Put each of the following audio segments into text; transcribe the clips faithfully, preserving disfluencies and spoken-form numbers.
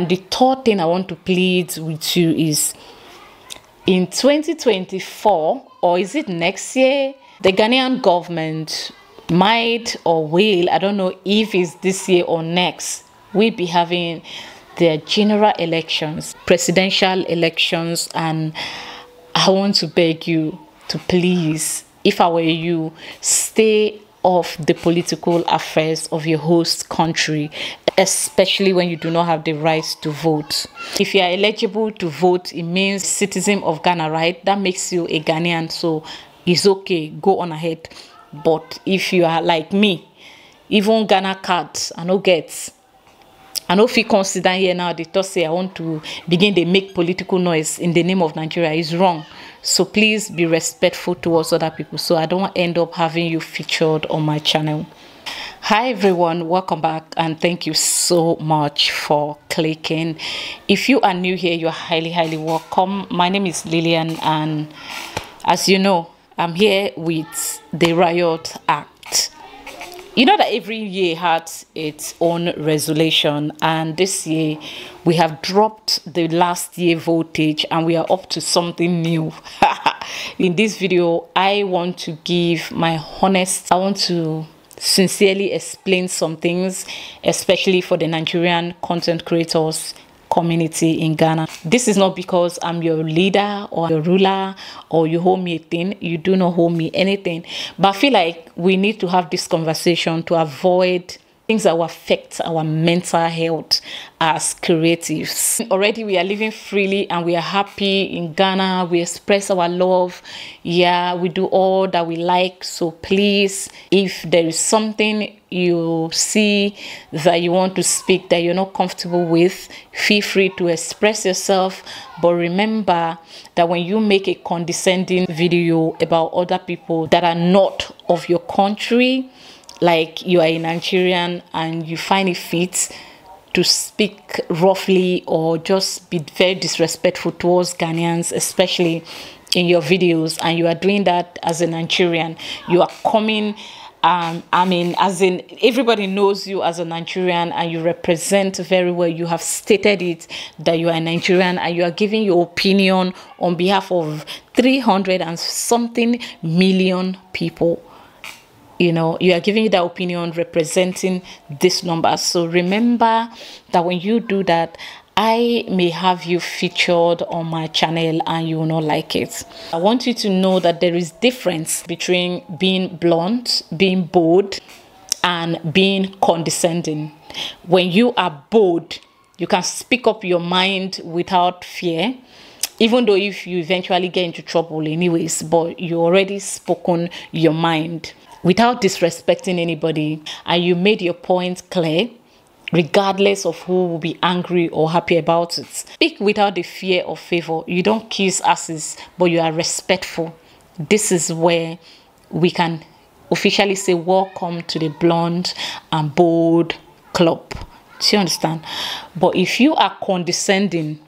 And the third thing I want to plead with you is, in twenty twenty-four, or is it next year, the Ghanaian government might or will, I don't know if it's this year or next, we'll be having their general elections, presidential elections, and I want to beg you to please, if I were you, stay off the political affairs of your host country, especially when you do not have the right to vote. If you are eligible to vote, it means citizen of Ghana, right? That makes you a Ghanaian, so it's okay, go on ahead. But if you are like me, even Ghana cards, I no get. I know if you consider here now, they just say I want to begin, they make political noise in the name of Nigeria. It's wrong. So please be respectful towards other people, so I don't end up having you featured on my channel. Hi everyone, welcome back and thank you so much for clicking. If you are new here, you're highly, highly welcome. My name is Lilian and as you know, I'm here with the Riot Act. You know that every year had its own resolution, and this year we have dropped the last year voltage and we are up to something new. In this video, I want to give my honest, I want to sincerely explain some things, especially for the Nigerian content creators community in Ghana. This is not because I'm your leader or your ruler or you hold me a thing. You do not hold me anything, but I feel like we need to have this conversation to avoid things that will affect our mental health as creatives. Already we are living freely and we are happy in Ghana. We express our love. Yeah, we do all that we like. So please, if there is something you see that you want to speak that you're not comfortable with, feel free to express yourself. But remember that when you make a condescending video about other people that are not of your country, like you are a Nigerian and you find it fit to speak roughly or just be very disrespectful towards Ghanaians, especially in your videos, and you are doing that as a Nigerian, you are coming, um, I mean, as in everybody knows you as a Nigerian and you represent very well, you have stated it that you are a Nigerian and you are giving your opinion on behalf of three hundred and something million people. You know, you are giving that opinion representing this number. So remember that when you do that, I may have you featured on my channel and you will not like it. I want you to know that there is difference between being blunt, being bold, and being condescending. When you are bold, you can speak up your mind without fear, even though if you eventually get into trouble anyways, but you already spoken your mind without disrespecting anybody, and you made your point clear regardless of who will be angry or happy about it. Speak without the fear of favor. You don't kiss asses, but you are respectful. This is where we can officially say welcome to the blunt and bold club. Do you understand? But if you are condescending,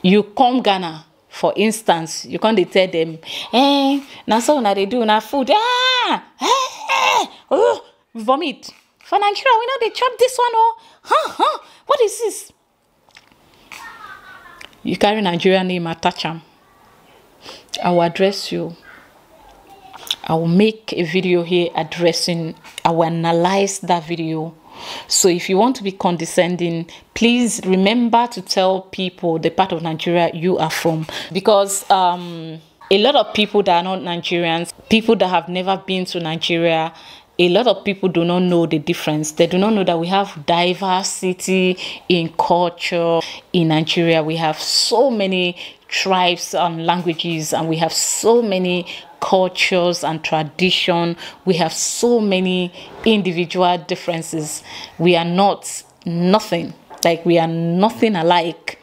you come Ghana, for instance, you can't tell them, eh, now so now they do now food, ah, eh, eh, oh, vomit. For Nigeria, we know they chop this one, oh, huh, huh, what is this? You carry Nigerian name, attach them. I will address you. I will make a video here addressing, I will analyze that video. So if you want to be condescending, please remember to tell people the part of Nigeria you are from, because um, a lot of people that are not Nigerians, people that have never been to Nigeria, a lot of people do not know the difference. They do not know that we have diversity in culture. In Nigeria, we have so many tribes and languages, and we have so many cultures and tradition. We have so many individual differences. We are not nothing. Like, we are nothing alike.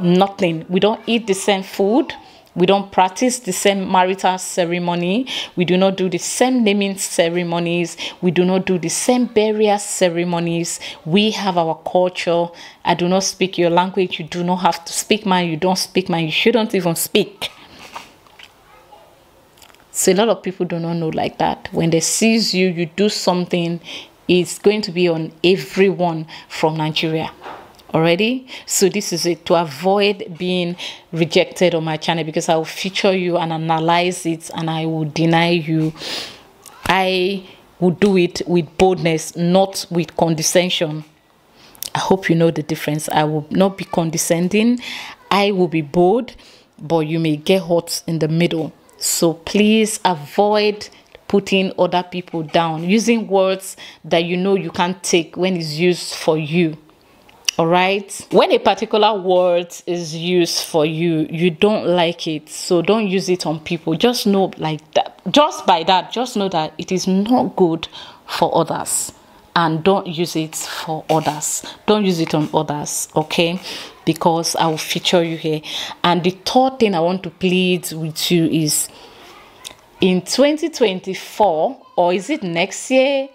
Nothing. We don't eat the same food. We don't practice the same marital ceremony. We do not do the same naming ceremonies. We do not do the same burial ceremonies. We have our culture. I do not speak your language. You do not have to speak mine. You don't speak mine. You shouldn't even speak. So a lot of people do not know like that. When they sees you, you do something, it's going to be on everyone from Nigeria. already. So this is it, to avoid being rejected on my channel, because I will feature you and analyze it, and I will deny you. I will do it with boldness, not with condescension. I hope you know the difference. I will not be condescending. I will be bold, but you may get hot in the middle. So please avoid putting other people down, using words that you know you can't take when it's used for you. All right. When a particular word is used for you, you don't like it, so don't use it on people. Just know, like that, just by that, just know that it is not good for others, and don't use it for others. Don't use it on others, okay? Because I will feature you here. And the third thing I want to plead with you is, in twenty twenty-four, or is it next year,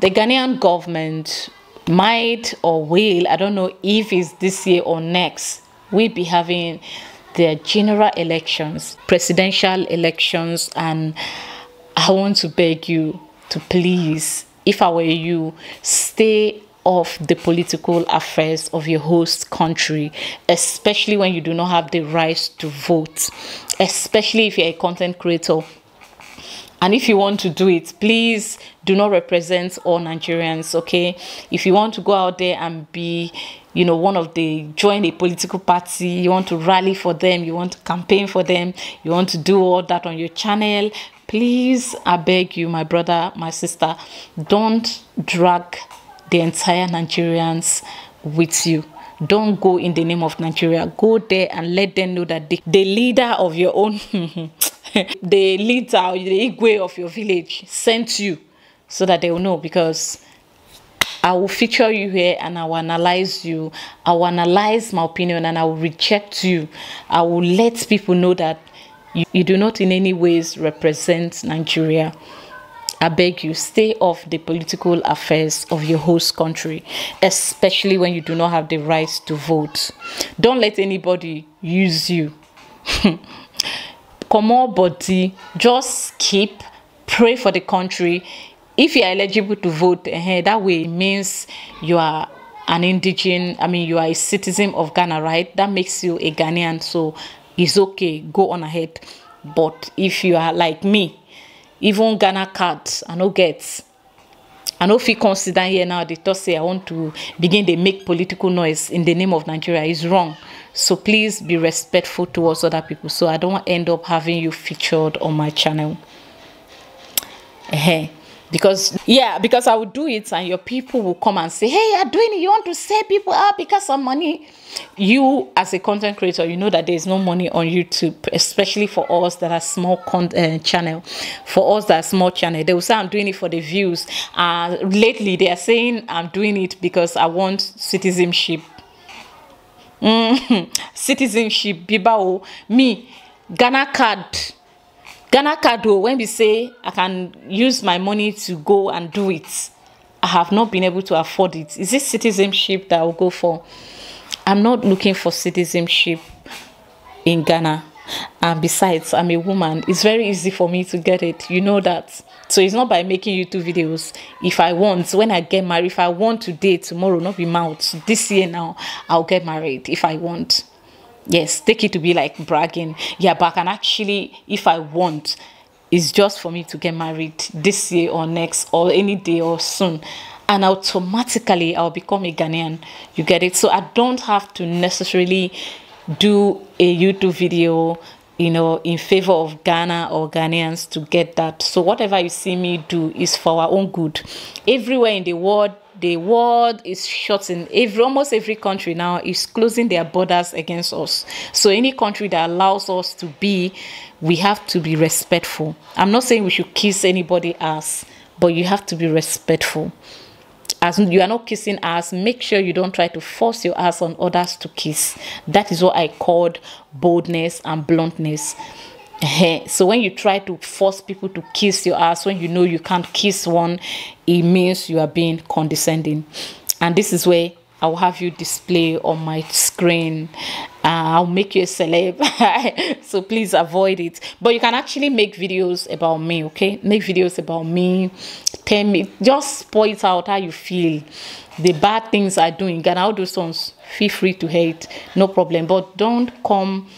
the Ghanaian government might or will, I don't know if it's this year or next, we'll be having their general elections, presidential elections, and I want to beg you to please, if I were you, stay off the political affairs of your host country, especially when you do not have the right to vote, especially if you're a content creator. And if you want to do it, please do not represent all Nigerians, okay? If you want to go out there and be, you know, one of the, join a political party, you want to rally for them, you want to campaign for them, you want to do all that on your channel, please, I beg you, my brother, my sister, don't drag the entire Nigerians with you. Don't go in the name of Nigeria. Go there and let them know that the, the leader of your own... the leader or the Igwe of your village sent you, so that they will know. Because I will feature you here, and I will analyze you. I will analyze my opinion, and I will reject you. I will let people know that you, you do not in any ways represent Nigeria. I beg you, stay off the political affairs of your host country, especially when you do not have the right to vote. Don't let anybody use you. Come on, body, just keep, pray for the country. If you are eligible to vote, eh, that way it means you are an indigene, I mean, you are a citizen of Ghana, right? That makes you a Ghanaian, so it's okay, go on ahead. But if you are like me, even Ghana cards, I no get. I know if you consider here now, they just say I want to begin, they make political noise in the name of Nigeria. It's wrong. So please be respectful towards other people, so I don't end up having you featured on my channel. Hey, because, yeah, because I will do it and your people will come and say, hey, you're doing it. You want to set people up because of money. You, as a content creator, you know that there is no money on YouTube, especially for us that are small con uh, channel. For us that are small channel, they will say, I'm doing it for the views. Uh, lately, they are saying, I'm doing it because I want citizenship. Mm-hmm. Citizenship, Bibao, me, Ghana card, Ghana card. When we say I can use my money to go and do it, I have not been able to afford it. Is this citizenship that I will go for? I'm not looking for citizenship in Ghana, and besides, I'm a woman. It's very easy for me to get it. You know that. So it's not by making YouTube videos. If I want, when I get married, if I want today, tomorrow, not be mouth, this year now, I'll get married if I want. Yes, take it to be like bragging. Yeah, but I can actually, if I want, it's just for me to get married this year or next or any day or soon. And automatically, I'll become a Ghanaian. You get it? So I don't have to necessarily do a YouTube video, you know, in favor of Ghana or Ghanaians to get that. So whatever you see me do is for our own good. Everywhere in the world, the world is shutting. Every, almost every country now is closing their borders against us. So any country that allows us to be, we have to be respectful. I'm not saying we should kiss anybody ass, but you have to be respectful. As you are not kissing ass, make sure you don't try to force your ass on others to kiss. That is what I called boldness and bluntness. So when you try to force people to kiss your ass when you know you can't kiss one, it means you are being condescending. And this is where I'll have you display on my screen. Uh, I'll make you a celeb. So please avoid it. But you can actually make videos about me, okay? Make videos about me. Tell me. Just point out how you feel. The bad things I do in Ghana. All those songs, feel free to hate. No problem. But don't come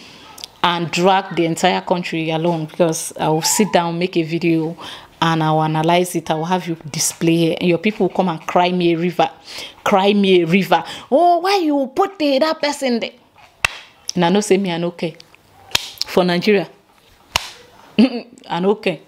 and drag the entire country along, because I'll sit down, make a video, and I'll analyze it. I'll have you display it. And your people will come and cry me a river. Cry me a river. Oh, why you put the, that person there? And I no say me, I'm okay. For Nigeria, I'm okay.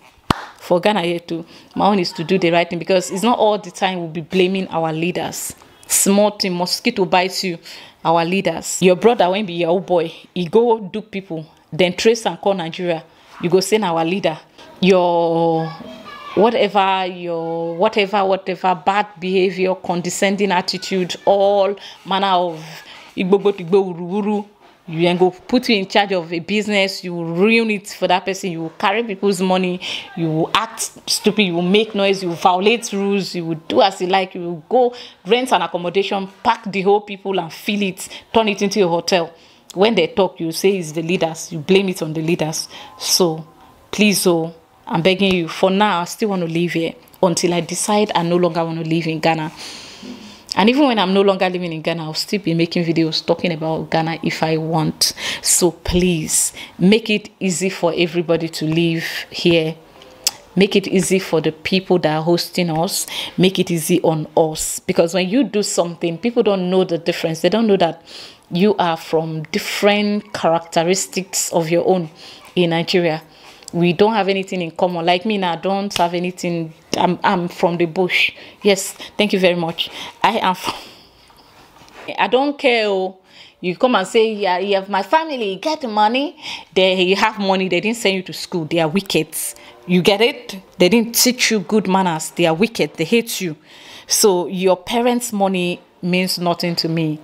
For Ghana here too. My own is to do the right thing, because it's not all the time we'll be blaming our leaders. Small thing, mosquito bites you, our leaders. Your brother won't be your old boy. He go do people. Then trace and call Nigeria. You go send our leader. Your... whatever your whatever whatever bad behavior, condescending attitude, all manner of igbo igbo ururu, you can go put you in charge of a business, you will ruin it for that person, you will carry people's money, you will act stupid, you will make noise, you will violate rules, you will do as you like, you will go rent an accommodation, pack the whole people and fill it, turn it into a hotel. When they talk, you say it's the leaders, you blame it on the leaders. So please, oh, I'm begging you, for now, I still want to live here until I decide I no longer want to live in Ghana. And even when I'm no longer living in Ghana, I'll still be making videos talking about Ghana if I want. So please, make it easy for everybody to live here. Make it easy for the people that are hosting us. Make it easy on us. Because when you do something, people don't know the difference. They don't know that you are from different characteristics of your own in Nigeria. We don't have anything in common. Like me now, I don't have anything. I'm, I'm from the bush. Yes, thank you very much. I am from... I don't care. You come and say, yeah, you have my family, you get the money. They, you have money. They didn't send you to school. They are wicked. You get it? They didn't teach you good manners. They are wicked. They hate you. So your parents' money means nothing to me.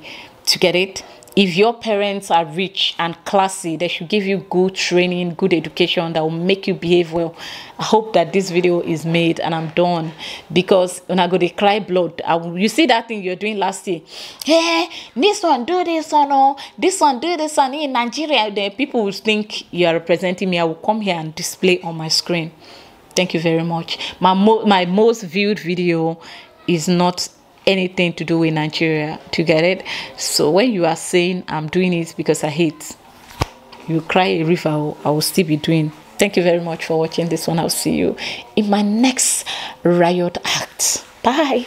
To get it? If your parents are rich and classy, they should give you good training, good education that will make you behave well. I hope that this video is made and I'm done, because when I go to cry blood, I will, you see that thing you're doing last year. Hey, this one do this one, oh, this one do this one in Nigeria. The people will think you are representing me. I will come here and display on my screen. Thank you very much. My, mo my most viewed video is not anything to do with Nigeria, to get it? So when you are saying I'm doing it because I hate, you cry a river, I will still be doing. Thank you very much for watching this one. I'll see you in my next Riot Act. Bye.